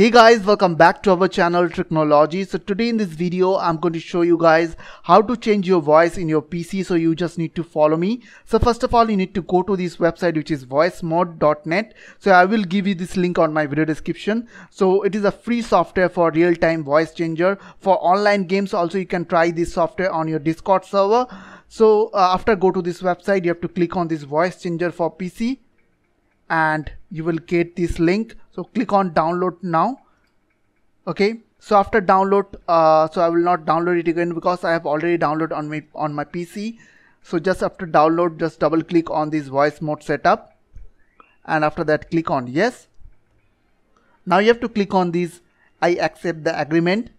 Hey guys, welcome back to our channel Tricknology. So today in this video I'm going to show you guys how to change your voice in your PC, so you just need to follow me. So first of all you need to go to this website which is voicemod.net. So I will give you this link on my video description. So it is a free software for real-time voice changer for online games. Also you can try this software on your Discord server. So after go to this website you have to click on this voice changer for PC and you will get this link. So click on download now. Okay, so after download, so I will not download it again because I have already downloaded on my PC. So just after download, just double click on this voice mode setup and after that click on yes. Now you have to click on this I accept the agreement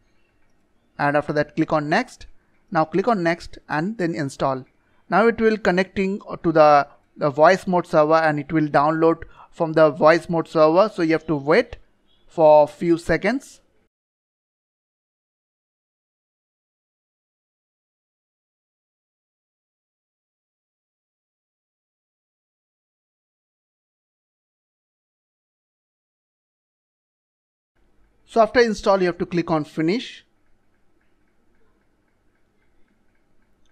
and after that click on next. Now click on next and then install. Now it will connecting to the voice mode server and it will download from the voice mode server, so you have to wait for a few seconds. So after install you have to click on finish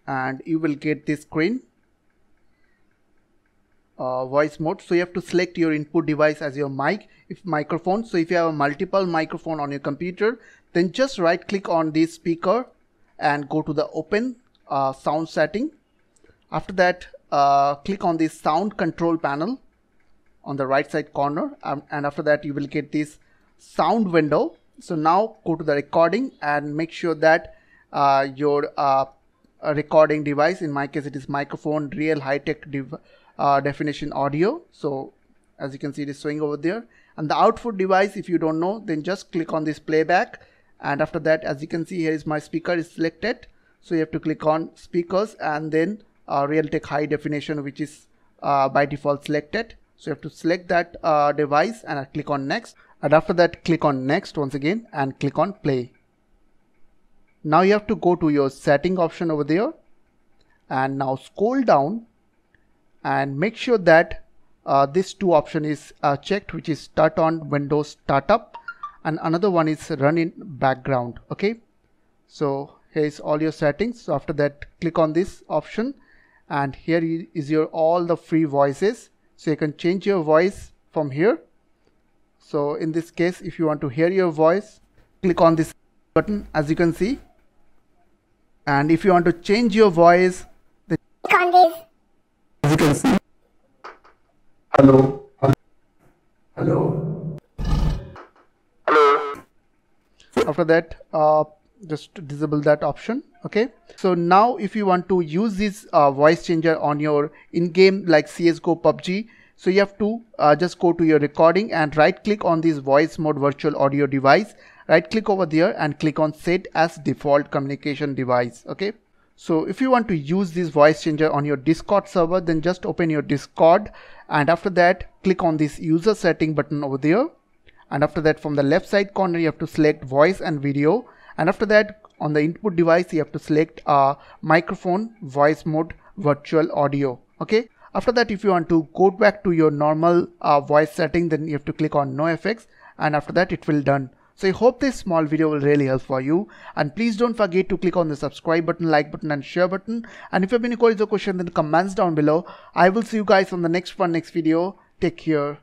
and you will get this screen. Voice mode. So you have to select your input device as your mic, if microphone. So if you have a multiple microphone on your computer, then just right click on this speaker and go to the open sound setting. After that click on this sound control panel on the right side corner and after that you will get this sound window. So now go to the recording and make sure that your recording device, in my case it is microphone, real high-tech definition audio. So as you can see it is showing over there. And the output device, if you don't know, then just click on this playback and after that as you can see here is my speaker is selected. So you have to click on speakers and then real tech high definition, which is by default selected. So you have to select that device and I click on next and after that click on next once again and click on play. Now you have to go to your setting option over there and now scroll down and make sure that this two option is checked, which is start on Windows startup and another one is run in background. Okay, so here is all your settings. So after that click on this option and here is your all the free voices, so you can change your voice from here. So in this case if you want to hear your voice, click on this button as you can see, and if you want to change your voice then click on this. You can see hello, hello, hello. After that just disable that option. Okay, so now if you want to use this voice changer on your in-game like CSGO, PUBG, so you have to just go to your recording and right click on this voice mode virtual audio device, right click over there and click on set as default communication device. Okay, so if you want to use this voice changer on your Discord server, then just open your Discord and after that click on this user setting button over there and after that from the left side corner you have to select voice and video and after that on the input device you have to select microphone, voice mode, virtual audio. Okay, after that if you want to go back to your normal voice setting, then you have to click on no effects and after that it will done. So I hope this small video will really help for you and please don't forget to click on the subscribe button, like button and share button, and if you have any queries or questions then comments down below. I will see you guys on the next video. Take care.